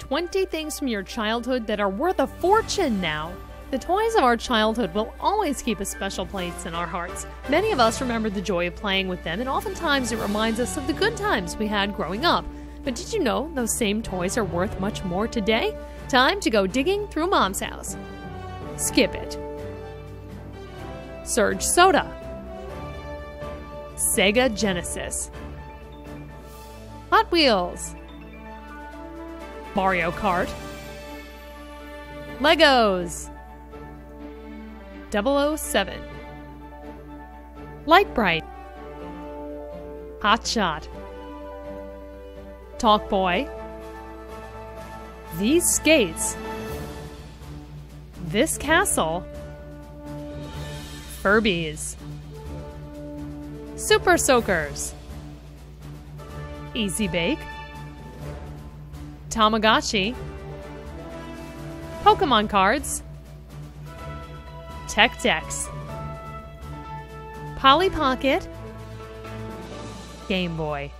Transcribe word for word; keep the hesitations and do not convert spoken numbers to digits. twenty things from your childhood that are worth a fortune now. The toys of our childhood will always keep a special place in our hearts. Many of us remember the joy of playing with them, and oftentimes it reminds us of the good times we had growing up. But did you know those same toys are worth much more today? Time to go digging through Mom's house. Skip it. Surge soda. Sega Genesis. Hot Wheels. Mario Kart. Legos. double oh seven. Light Bright. Hot Shot. Talk Boy. These skates. This castle. Furbies. Super Soakers. Easy Bake. Tamagotchi. Pokemon cards. Tech Decks. Poly Pocket. Game Boy.